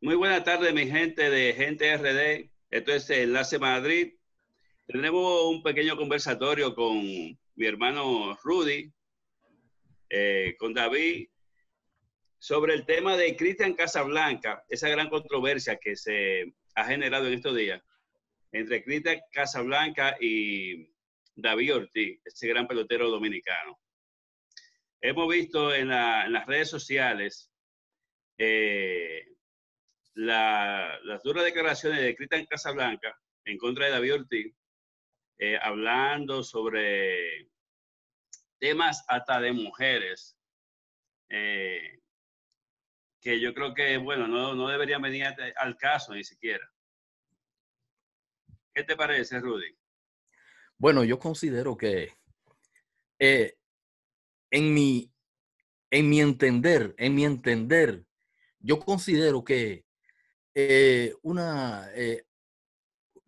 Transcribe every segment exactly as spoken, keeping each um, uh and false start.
Muy buenas tardes, mi gente de Gente R D. Esto es Enlace Madrid. Tenemos un pequeño conversatorio con mi hermano Rudy, eh, con David, sobre el tema de Cristian Casablanca, esa gran controversia que se ha generado en estos días entre Cristian Casablanca y David Ortiz, ese gran pelotero dominicano. Hemos visto en, la, en las redes sociales eh, La, las duras declaraciones de Cristian Casablanca en contra de David Ortiz, eh, hablando sobre temas hasta de mujeres, eh, que yo creo que, bueno, no, no deberían venir al caso ni siquiera. ¿Qué te parece, Rudy? Bueno, yo considero que eh, en, mi, en mi entender, en mi entender, yo considero que Eh, una eh,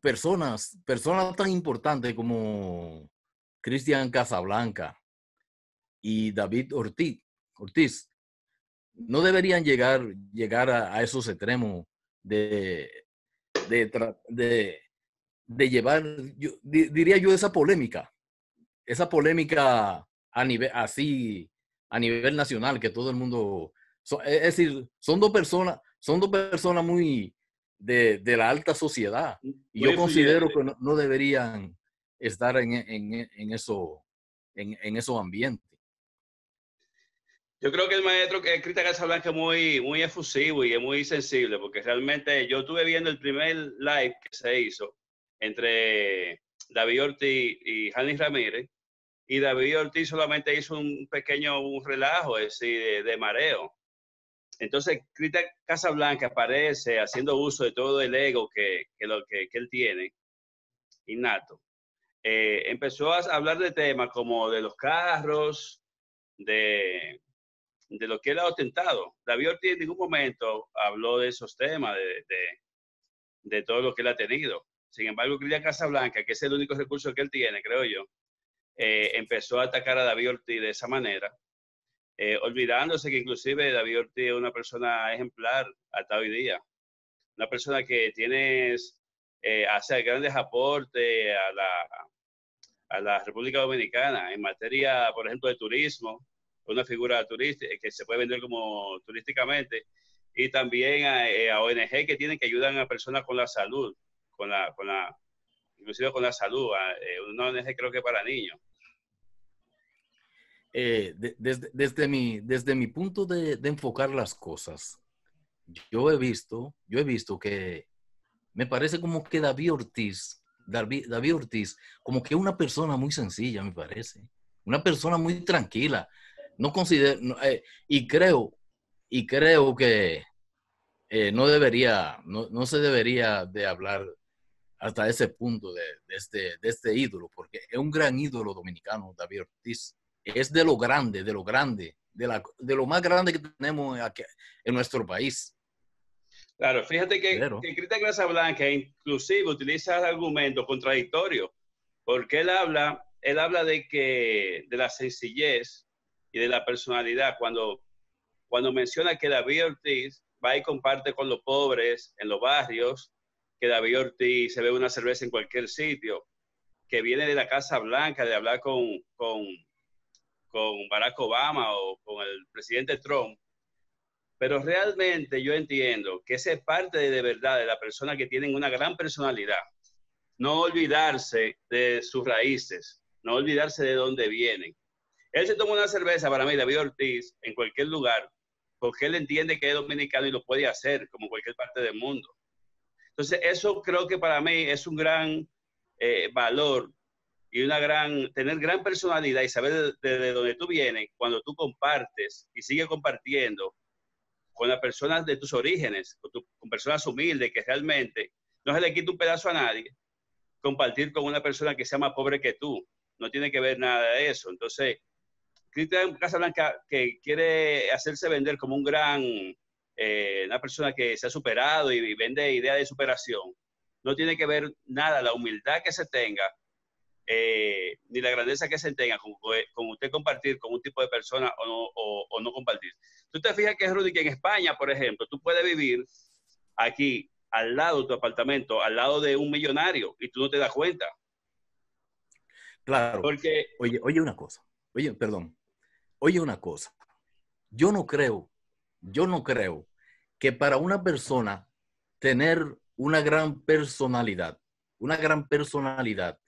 personas, personas tan importantes como Cristian Casablanca y David Ortiz, Ortiz no deberían llegar, llegar a, a esos extremos de, de, de, de llevar, yo, di, diría yo, esa polémica, esa polémica a nivel, así, a nivel nacional, que todo el mundo, so, es decir, son dos personas, Son dos personas muy de, de la alta sociedad. Y yo considero que no, no deberían estar en, en, en eso, en, en esos ambientes. Yo creo que el maestro que Cristian Casablanca es muy, muy efusivo y es muy sensible, porque realmente yo estuve viendo el primer live que se hizo entre David Ortiz y Janis Ramírez, y David Ortiz solamente hizo un pequeño un relajo, es decir, de, de mareo. Entonces, Cristian Casablanca aparece haciendo uso de todo el ego que, que, lo, que, que él tiene, innato. Eh, empezó a hablar de temas como de los carros, de, de lo que él ha ostentado. David Ortiz en ningún momento habló de esos temas, de, de, de todo lo que él ha tenido. Sin embargo, Cristian Casablanca, que es el único recurso que él tiene, creo yo, eh, empezó a atacar a David Ortiz de esa manera. Eh, olvidándose que inclusive David Ortiz es una persona ejemplar hasta hoy día. Una persona que tiene, eh, hace grandes aportes a la, a la República Dominicana en materia, por ejemplo, de turismo, una figura turística que se puede vender como turísticamente, y también a, a O N G que tienen que ayudan a personas con la salud, con la, con la, inclusive con la salud, a, eh, una O N G creo que para niños. Eh, de, desde, desde, mi, desde mi punto de, de enfocar las cosas, yo he visto, yo he visto que me parece como que David Ortiz, David, David Ortiz, como que una persona muy sencilla, me parece, una persona muy tranquila, no considero, no, eh, y creo, y creo que eh, no debería, no, no se debería de hablar hasta ese punto de, de, este, de este ídolo, porque es un gran ídolo dominicano, David Ortiz. Es de lo grande, de lo grande, de, la, de lo más grande que tenemos aquí, en nuestro país. Claro, fíjate que, Pero... que Cristian Casablanca inclusive utiliza argumentos contradictorios, porque él habla, él habla de, que, de la sencillez y de la personalidad, cuando, cuando menciona que David Ortiz va y comparte con los pobres en los barrios, que David Ortiz se bebe una cerveza en cualquier sitio, que viene de la Casa Blanca de hablar con... con con Barack Obama o con el presidente Trump, pero realmente yo entiendo que esa es parte de, de verdad de la persona que tienen una gran personalidad. No olvidarse de sus raíces, no olvidarse de dónde vienen. Él se toma una cerveza, para mí, David Ortiz, en cualquier lugar, porque él entiende que es dominicano y lo puede hacer, como cualquier parte del mundo. Entonces, eso creo que para mí es un gran eh, valor, y una gran, tener gran personalidad y saber desde de dónde tú vienes, cuando tú compartes y sigues compartiendo con las personas de tus orígenes, con, tu, con personas humildes que realmente no se le quita un pedazo a nadie, compartir con una persona que sea más pobre que tú, no tiene que ver nada de eso. Entonces, Cristian Casablanca, que quiere hacerse vender como un gran, eh, una persona que se ha superado y, y vende ideas de superación, no tiene que ver nada la humildad que se tenga eh, ni la grandeza que se tenga con, con usted compartir con un tipo de persona o no, o, o no compartir. Tú te fijas que, Rudy, que en España, por ejemplo, tú puedes vivir aquí al lado de tu apartamento, al lado de un millonario, y tú no te das cuenta. Claro. Porque... Oye, oye una cosa. Oye, perdón. Oye una cosa. Yo no creo, yo no creo que para una persona tener una gran personalidad, una gran personalidad,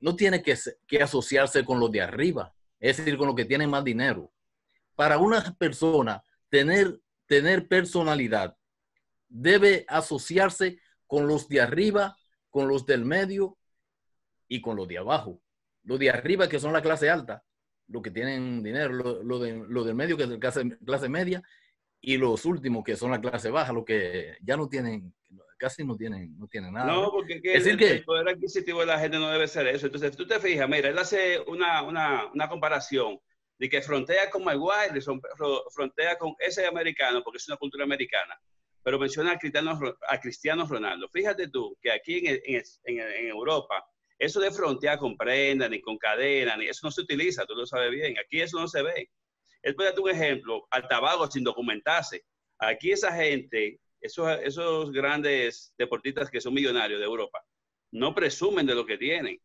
no tiene que, que asociarse con los de arriba, es decir, con los que tienen más dinero. Para una persona tener, tener personalidad, debe asociarse con los de arriba, con los del medio y con los de abajo. Los de arriba, que son la clase alta, los que tienen dinero, lo, lo, de, lo del medio, que es la clase, clase media, y los últimos, que son la clase baja, los que ya no tienen, casi no tienen, no tienen nada. No, porque es que es el, que... el poder adquisitivo de la gente no debe ser eso. Entonces, tú te fijas, mira, él hace una, una, una comparación de que frontea con Mayweather, frontea con ese americano, porque es una cultura americana, pero menciona a Cristiano, a Cristiano Ronaldo. Fíjate tú que aquí en, en, en, en Europa, eso de frontear con prenda, ni con cadena, ni, eso no se utiliza, tú lo sabes bien. Aquí eso no se ve. Él puede dar un ejemplo, al tabaco sin documentarse. Aquí esa gente, esos, esos grandes deportistas que son millonarios de Europa, no presumen de lo que tienen.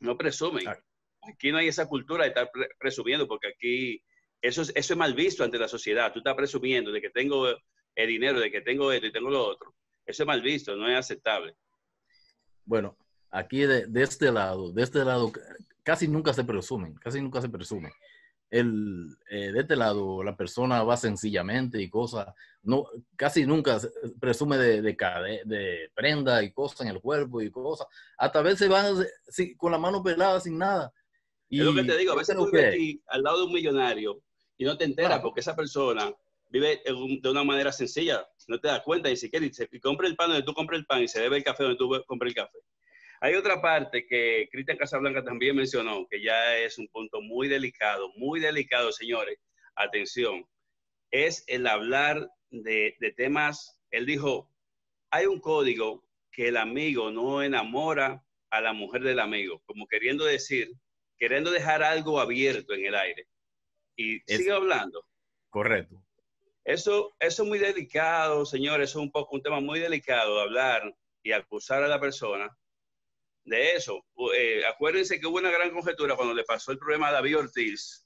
No presumen. Aquí no hay esa cultura de estar pre presumiendo, porque aquí eso es, eso es mal visto ante la sociedad. Tú estás presumiendo de que tengo el dinero, de que tengo esto y tengo lo otro. Eso es mal visto, no es aceptable. Bueno. Aquí de, de este lado, de este lado, casi nunca se presumen, casi nunca se presumen. El, eh, de este lado, la persona va sencillamente y cosas, no, casi nunca se presume de, de, de, de prenda y cosas en el cuerpo y cosas. Hasta a veces van sin, con la mano pelada, sin nada. Y es lo que te digo, a veces tú vives aquí al lado de un millonario y no te enteras, ah, porque esa persona vive de una manera sencilla, no te das cuenta ni siquiera, y, se, y compra el pan donde tú compras el pan y se bebe el café donde tú compras el café. Hay otra parte que Cristian Casablanca también mencionó, que ya es un punto muy delicado, muy delicado, señores. Atención, es el hablar de, de temas. Él dijo, hay un código que el amigo no enamora a la mujer del amigo, como queriendo decir, queriendo dejar algo abierto en el aire. Y es, sigue hablando. Correcto. Eso, eso es muy delicado, señores, es un poco un tema muy delicado de hablar y acusar a la persona de eso. Eh, acuérdense que hubo una gran conjetura cuando le pasó el problema a David Ortiz,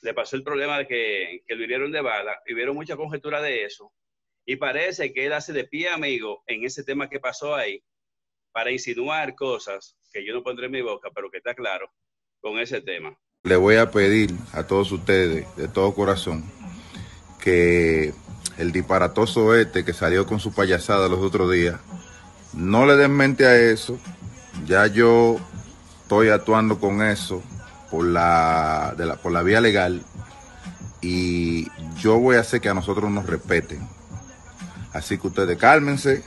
le pasó el problema de que, que lo hirieron de bala, y vieron mucha conjetura de eso, y parece que él hace de pie amigo en ese tema que pasó ahí, para insinuar cosas que yo no pondré en mi boca, pero que está claro con ese tema. Le voy a pedir a todos ustedes, de todo corazón, que el disparatoso este que salió con su payasada los otros días, no le den mente a eso. Ya yo estoy actuando con eso por la, de la, por la vía legal, y yo voy a hacer que a nosotros nos respeten. Así que ustedes cálmense,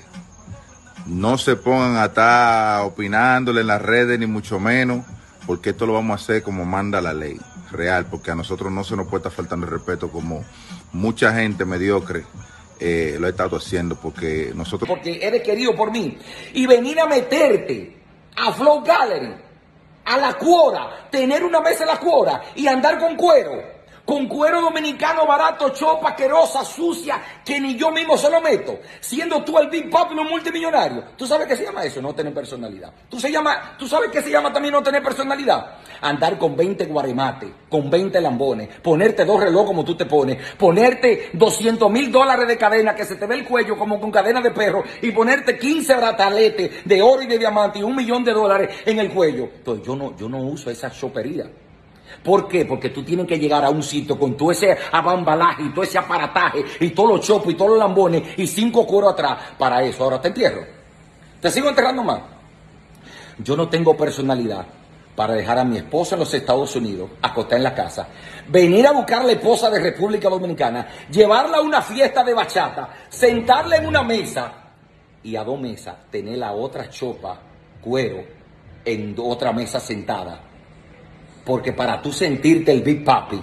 no se pongan a estar opinándole en las redes, ni mucho menos, porque esto lo vamos a hacer como manda la ley real, porque a nosotros no se nos puede estar faltando el respeto como mucha gente mediocre. Eh, lo he estado haciendo porque nosotros... Porque eres querido por mí, y venir a meterte a Flow Gallery, a la cuora, tener una mesa en la cuora y andar con cuero, con cuero dominicano barato, chopa, asquerosa, sucia, que ni yo mismo se lo meto, siendo tú el Big Papi y los multimillonarios. ¿Tú sabes qué se llama eso? No tener personalidad. ¿Tú, se llama, ¿Tú sabes qué se llama también no tener personalidad? Andar con veinte guaremates, con veinte lambones, ponerte dos relojes como tú te pones, ponerte doscientos mil dólares de cadena que se te ve el cuello como con cadena de perro, y ponerte quince brataletes de oro y de diamante y un millón de dólares en el cuello. Entonces yo no, yo no uso esa chopería. ¿Por qué? Porque tú tienes que llegar a un sitio con todo ese abambalaje y todo ese aparataje y todos los chopos y todos los lambones y cinco cueros atrás. Para eso, ahora te entierro. Te sigo enterrando más. Yo no tengo personalidad para dejar a mi esposa en los Estados Unidos, acostada en la casa, venir a buscar a la esposa de República Dominicana, llevarla a una fiesta de bachata, sentarla en una mesa y a dos mesas tener la otra chopa, cuero, en otra mesa sentada. Porque para tú sentirte el Big Papi,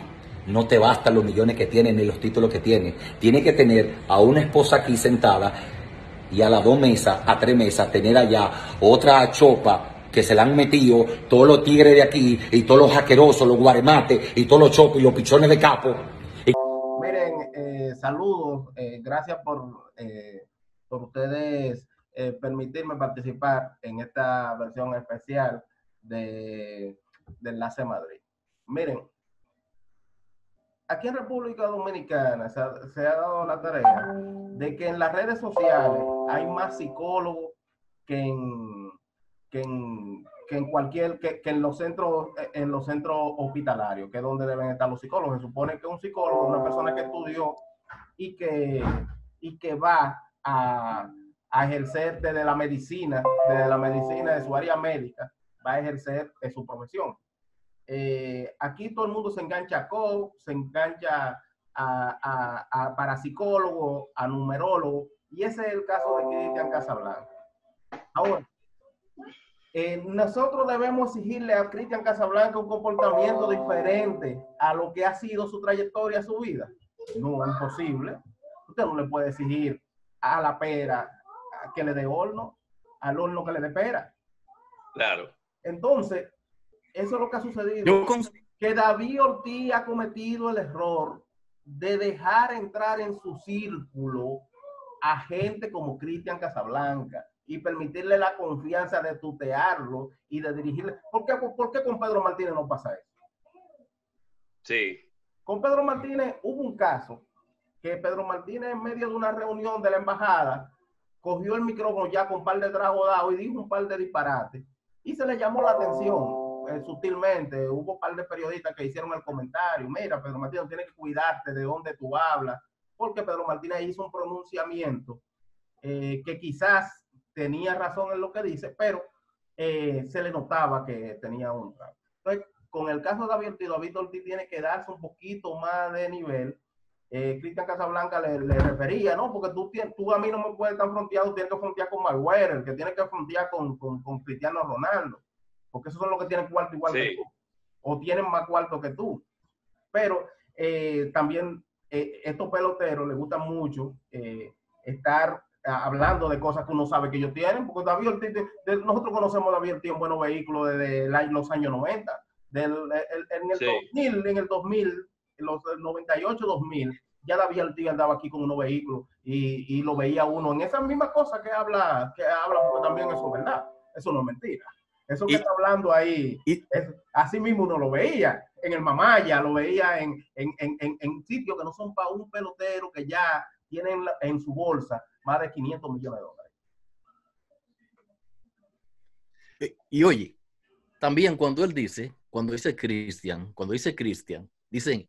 no te bastan los millones que tienes ni los títulos que tienes. Tienes que tener a una esposa aquí sentada y a las dos mesas, a tres mesas, tener allá otra chopa que se le han metido todos los tigres de aquí y todos los jaquerosos, los guaremates y todos los chopos y los pichones de capo. Y... Miren, eh, saludos, eh, gracias por, eh, por ustedes eh, permitirme participar en esta versión especial de, de Enlace Madrid. Miren, aquí en República Dominicana se ha, se ha dado la tarea de que en las redes sociales hay más psicólogos que en, que en, que en cualquier, que, que en los centros, en los centros hospitalarios, que es donde deben estar los psicólogos. Se supone que un psicólogo es una persona que estudió y que, y que va a, a ejercer desde la medicina, desde la medicina de su área médica, va a ejercer en su profesión. Eh, aquí todo el mundo se engancha a coach, se engancha a, a, a parapsicólogo, a numerólogo, y ese es el caso de Cristian Casablanca. Ahora, eh, nosotros debemos exigirle a Cristian Casablanca un comportamiento diferente a lo que ha sido su trayectoria, su vida. No, imposible. Usted no le puede exigir a la pera que le dé horno, al horno que le dé pera. Claro. Entonces, eso es lo que ha sucedido. Yo con... Que David Ortiz ha cometido el error de dejar entrar en su círculo a gente como Cristian Casablanca y permitirle la confianza de tutearlo y de dirigirle. ¿Por qué, por qué con Pedro Martínez no pasa eso? Sí. Con Pedro Martínez hubo un caso que Pedro Martínez, en medio de una reunión de la embajada, cogió el micrófono ya con un par de tragos dados y dijo un par de disparates y se le llamó la atención. Sutilmente, hubo un par de periodistas que hicieron el comentario: mira, Pedro Martínez, tienes que cuidarte de dónde tú hablas, porque Pedro Martínez hizo un pronunciamiento eh, que quizás tenía razón en lo que dice, pero eh, se le notaba que tenía un trago. Entonces, con el caso de David Ortiz, David Ortiz tiene que darse un poquito más de nivel. eh, Cristian Casablanca le, le refería, no, porque tú, tú a mí no me puedes estar fronteado, tienes que frontear con Mayweather, que tienes que frontear con, con, con Cristiano Ronaldo, porque esos son los que tienen cuarto igual sí. que tú, o tienen más cuarto que tú. Pero eh, también eh, estos peloteros les gusta mucho eh, estar a, hablando de cosas que uno sabe que ellos tienen, porque David Ortiz, de, de, nosotros conocemos a David Ortiz en buenos vehículos desde los años noventa, del, el, en, el sí. dos mil, en el dos mil, los noventa y ocho, dos mil, ya David Ortiz andaba aquí con unos vehículos y, y lo veía uno en esas mismas cosas que habla, que habla, porque también eso es verdad, eso no es mentira. Eso que y, está hablando ahí, y, es, así mismo uno lo veía en el Mamaya, lo veía en, en, en, en, en sitios que no son para un pelotero que ya tienen en su bolsa más de quinientos millones de dólares. Y, y oye, también cuando él dice, cuando dice Cristian, cuando dice Cristian, dicen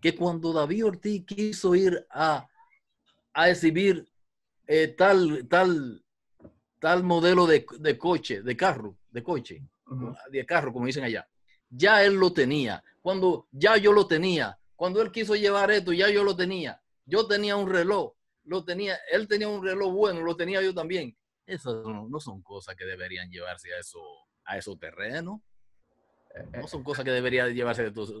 que cuando David Ortiz quiso ir a, a exhibir eh, tal, tal, tal modelo de, de coche, de carro, de coche, uh-huh. de carro, como dicen allá. Ya él lo tenía. Cuando ya yo lo tenía. Cuando él quiso llevar esto, ya yo lo tenía. Yo tenía un reloj. Lo tenía. Él tenía un reloj bueno, lo tenía yo también. Esas no, no son cosas que deberían llevarse a eso, a esos terrenos. No son cosas que deberían llevarse de todos.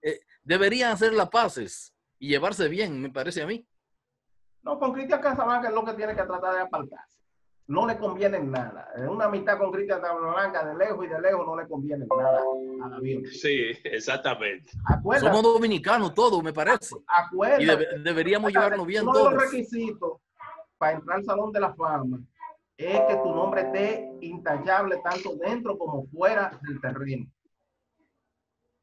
Eh, deberían hacer las paces y llevarse bien, me parece a mí. No, con Cristian Casablanca es lo que tiene que tratar de apartarse. No le conviene nada. Una mitad con Cristian Casablanca de lejos y de lejos no le conviene nada a David. Sí, exactamente. Acuérdate, somos dominicanos todos, me parece. Acuérdate, y deb deberíamos llevarnos bien uno todos. Uno de los requisitos para entrar al Salón de la Fama es que tu nombre esté intachable tanto dentro como fuera del terreno.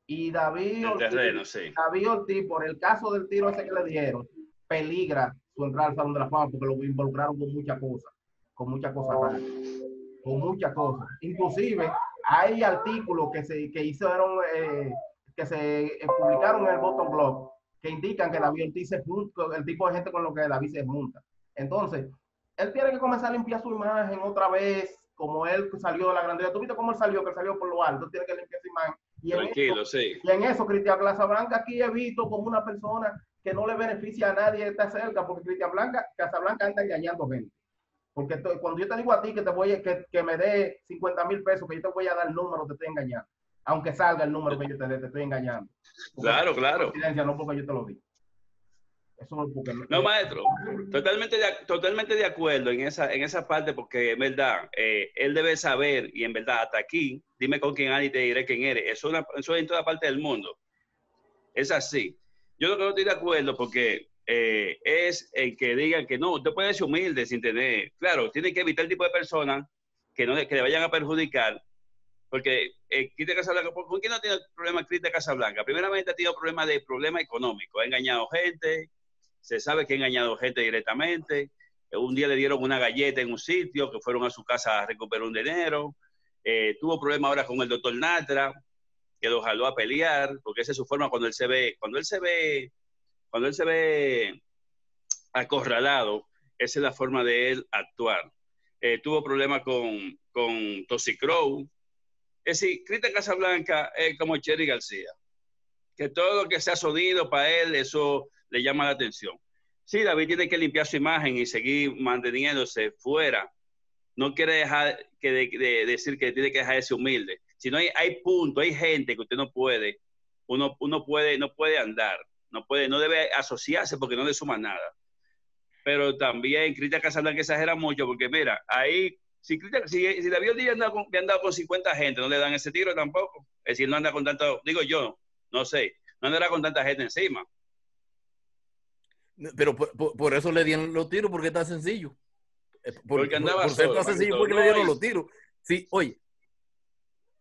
Y David Ortiz, terreno, sí. David Ortiz, por el caso del tiro ese que le dieron, peligra su entrada al Salón de la Fama porque lo involucraron con muchas cosas. con muchas cosas raras, con muchas cosas. Inclusive, hay artículos que se que hicieron, eh, que se publicaron en el Boston Globe, que indican que David Ortiz se junta, el tipo de gente con lo que David se junta. Entonces, él tiene que comenzar a limpiar su imagen otra vez, como él salió de la grandeza. ¿Tú viste cómo él salió? Que él salió por lo alto, tiene que limpiar su imagen. Y Tranquilo, eso, sí. Y en eso, Cristian Casablanca aquí he visto como una persona que no le beneficia a nadie estar cerca, porque Cristian Casablanca anda engañando gente. Porque estoy, cuando yo te digo a ti que te voy a, que, que me dé cincuenta mil pesos, que yo te voy a dar el número, te estoy engañando. Aunque salga el número que yo te dé, te estoy engañando. Porque claro, claro. No porque yo te lo di. Eso no, porque no, no, maestro, totalmente de, totalmente de acuerdo en esa, en esa parte, porque en verdad, eh, él debe saber, y en verdad, hasta aquí, dime con quién hay y te diré quién eres. Eso, una, eso es en toda parte del mundo. Es así. Yo lo que no estoy de acuerdo, porque eh, es el que digan que no, usted puede ser humilde sin tener... Claro, tiene que evitar el tipo de personas que, no, que le vayan a perjudicar, porque eh, Cristian Casablanca, ¿por qué no tiene problema Cristian Casablanca? Primeramente ha tenido problemas de problema económico, ha engañado gente... Se sabe que ha engañado gente directamente. Un día le dieron una galleta en un sitio, que fueron a su casa a recuperar un dinero. Eh, tuvo problemas ahora con el doctor Natra, que lo jaló a pelear, porque esa es su forma cuando él se ve, cuando él se ve, cuando él se ve acorralado, esa es la forma de él actuar. Eh, tuvo problemas con, con Toxicrow. Es decir, Cristian Casablanca es como Cherry García, que todo lo que se ha sonido para él, eso le llama la atención. Sí, David tiene que limpiar su imagen y seguir manteniéndose fuera. No quiere dejar que de, de decir que tiene que dejar de ser humilde. Si no hay, hay puntos, hay gente que usted no puede, uno, uno puede, no puede andar, no puede, no debe asociarse porque no le suma nada. Pero también Cristian Casablanca exagera mucho porque mira, ahí, si, Cristian, si, si David Ortiz anda con, anda con cincuenta gente, no le dan ese tiro tampoco. Es decir, no anda con tanto, digo yo, no sé, no andará con tanta gente encima. Pero por, por, por eso le dieron los tiros, porque está sencillo. Por, porque andaba por, por solo, ser tan sencillo, porque no le dieron es... los tiros. Sí, oye,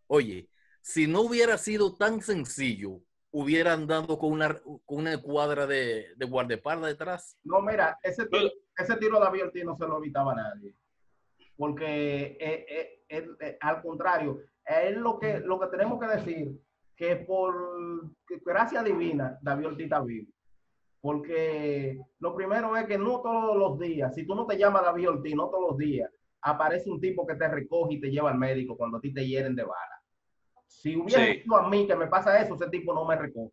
oye, si no hubiera sido tan sencillo, hubiera andado con una, con una cuadra de, de guardaespaldas detrás. No, mira, ese tiro, ese tiro de David Ortiz no se lo evitaba a nadie. Porque eh, eh, él, eh, al contrario, él lo que, lo que tenemos que decir, que por que gracia divina, David Ortiz está vivo. Porque lo primero es que no todos los días, si tú no te llamas David Ortiz, no todos los días, aparece un tipo que te recoge y te lleva al médico cuando a ti te hieren de bala. Si hubiera sí. sido a mí que me pasa eso, ese tipo no me recoge.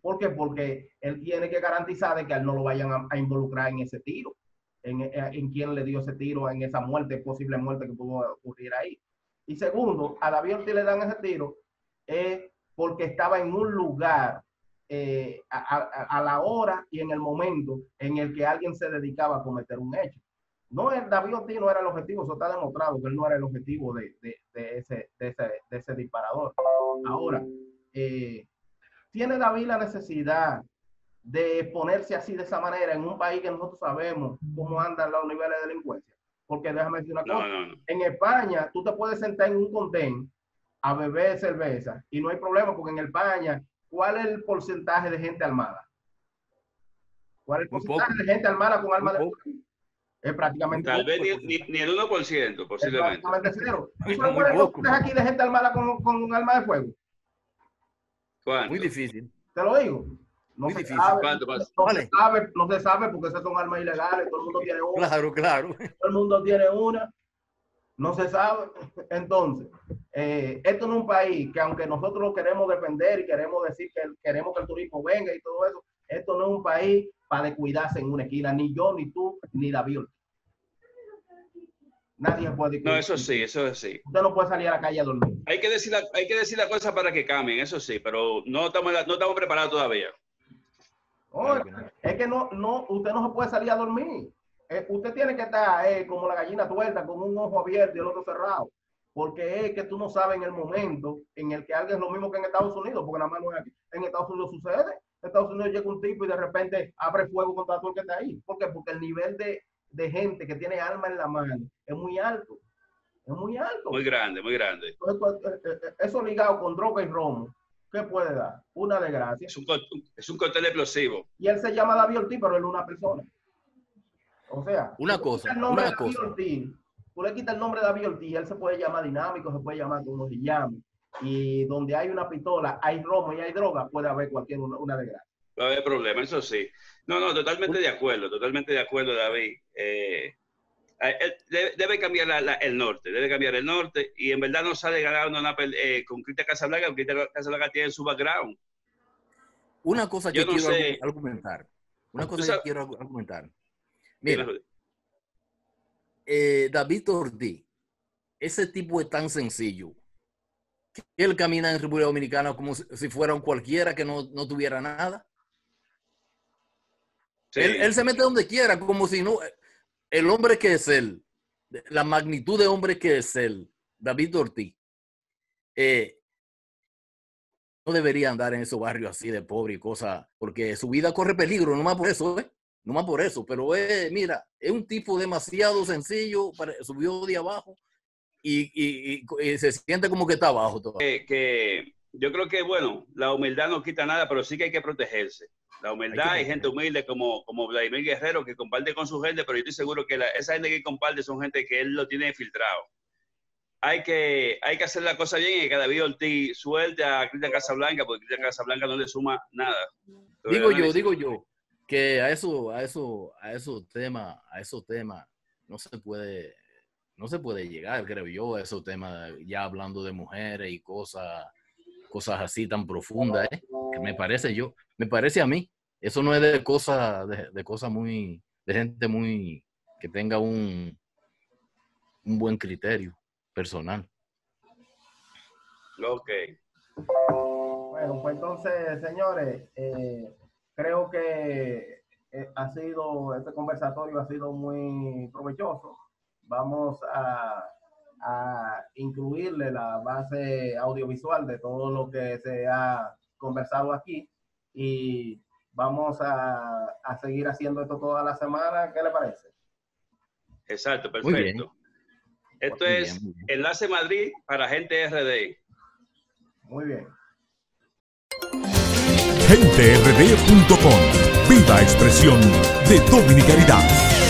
¿Por qué? Porque él tiene que garantizar de que a él no lo vayan a, a involucrar en ese tiro, en, en quién le dio ese tiro, en esa muerte, posible muerte que pudo ocurrir ahí. Y segundo, a David Ortiz le dan ese tiro eh, porque estaba en un lugar... Eh, a, a, a la hora y en el momento en el que alguien se dedicaba a cometer un hecho. No, el David Ortiz no era el objetivo, eso está demostrado que él no era el objetivo de, de, de, ese, de, ese, de ese disparador. Ahora, eh, ¿tiene David la necesidad de ponerse así de esa manera en un país que nosotros sabemos cómo andan los niveles de delincuencia? Porque déjame decir una cosa, no, no, no. En España tú te puedes sentar en un contén a beber cerveza y no hay problema porque en España... ¿Cuál es el porcentaje de gente armada? ¿Cuál es el porcentaje de gente armada con armas de fuego? Es prácticamente... Tal vez ni, ni el uno por ciento, posiblemente. Es prácticamente cero. ¿Tú sabes cuál es el porcentaje aquí de gente armada con, con un arma de fuego? ¿Cuánto? Muy difícil. Te lo digo. No Muy se difícil. Sabe, ¿Cuánto pasa? No, vale. se sabe, no se sabe porque esas son armas ilegales. Todo el mundo tiene una. Claro, claro. Todo el mundo tiene una. No se sabe. Entonces... Eh, esto no es un país que aunque nosotros queremos defender y queremos decir que queremos que el turismo venga y todo eso, esto no es un país para descuidarse en una esquina, ni yo, ni tú, ni David. Nadie puede descuidarse. No, eso sí, eso sí. Usted no puede salir a la calle a dormir. Hay que decir la, hay que decir la cosa para que cambien, eso sí, pero no estamos, no estamos preparados todavía. Oh, es que no, no, usted no se puede salir a dormir. Eh, usted tiene que estar eh, como la gallina tuerta, con un ojo abierto y el otro cerrado. Porque es que tú no sabes en el momento en el que alguien es lo mismo que en Estados Unidos, porque nada más no es aquí. En Estados Unidos sucede. En Estados Unidos llega un tipo y de repente abre fuego contra todo el que está ahí. ¿Por qué? Porque el nivel de, de gente que tiene arma en la mano es muy alto. Es muy alto. Muy grande, muy grande. Entonces, eso ligado con droga y romo, ¿qué puede dar? Una desgracia. Es un, es un cóctel explosivo. Y él se llama David Ortiz, pero él es una persona. O sea, una cosa, una cosa. Tú le quitas el nombre de David Ortiz, él se puede llamar dinámico, se puede llamar como se llame. Y donde hay una pistola, hay romo y hay droga, puede haber cualquier una, una desgracia. Va a haber problema, eso sí. No, no, totalmente de acuerdo, totalmente de acuerdo, David. Eh, él debe, debe cambiar la, la, el norte, debe cambiar el norte. Y en verdad no sale ganando una eh, con Cristian Casablanca, porque Cristian Casablanca tiene su background. Una cosa que yo no quiero sé. argumentar. Una cosa que sabes? quiero argumentar. Mira. Eh, David Ortiz, ese tipo es tan sencillo que él camina en República Dominicana como si fuera un cualquiera que no, no tuviera nada. Sí. Él, él se mete donde quiera, como si no... El hombre que es él, la magnitud de hombre que es él, David Ortiz, eh, no debería andar en esos barrios así de pobre y cosas, porque su vida corre peligro, no más por eso, ¿eh? No más por eso, pero eh, mira, es un tipo demasiado sencillo, para, subió de abajo y, y, y, y se siente como que está abajo todavía. Eh, que yo creo que, bueno, la humildad no quita nada, pero sí que hay que protegerse. La humildad y gente humilde como, como Vladimir Guerrero, que comparte con su gente, pero yo estoy seguro que la, esa gente que comparte son gente que él lo tiene filtrado. Hay que, hay que hacer la cosa bien y que David Ortiz suelte a Cristian Casablanca, porque Cristian Casablanca no le suma nada. Digo yo, digo yo, que a eso, a eso, a esos temas, a esos temas no se puede, no se puede llegar, creo yo, a esos temas, ya hablando de mujeres y cosas, cosas así tan profundas, ¿eh? Que me parece yo, me parece a mí, eso no es de cosas de, de cosa muy, de gente muy, que tenga un, un buen criterio personal. Ok. Bueno, pues entonces, señores, eh, creo que ha sido, este conversatorio ha sido muy provechoso. Vamos a... a incluirle la base audiovisual de todo lo que se ha conversado aquí y vamos a, a seguir haciendo esto toda la semana. ¿Qué le parece? Exacto, perfecto. Esto muy es bien, bien. Enlace Madrid para Gente R D. Muy bien. gente R D punto com. Viva expresión de dominicanidad.